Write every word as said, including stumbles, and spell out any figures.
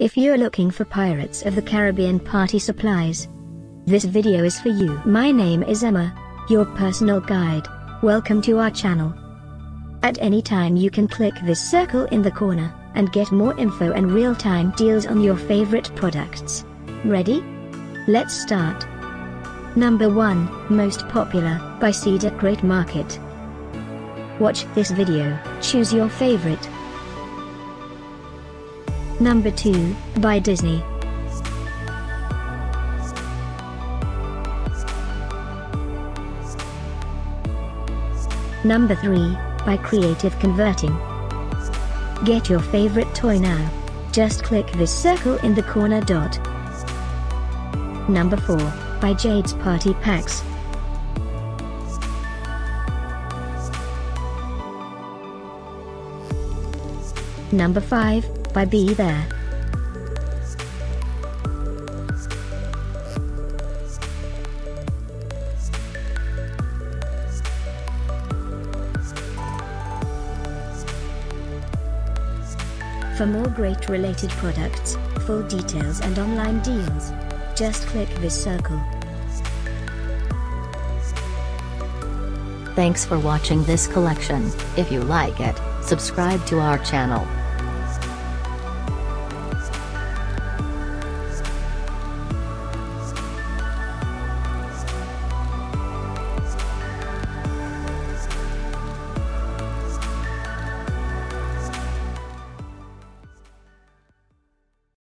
If you're looking for Pirates of the Caribbean party supplies, this video is for you. My name is Emma, your personal guide. Welcome to our channel. At any time you can click this circle in the corner, and get more info and real-time deals on your favorite products. Ready? Let's start. Number one, Most Popular, by Cedar Crate Market. Watch this video, choose your favorite. Number two, by Disney. Number three, by Creative Converting. Get your favorite toy now. Just click this circle in the corner dot. Number four, by Jade's Party Packs. Number five, by Be There. For more great related products, full details and online deals, just click this circle. Thanks for watching this collection. If you like it, subscribe to our channel.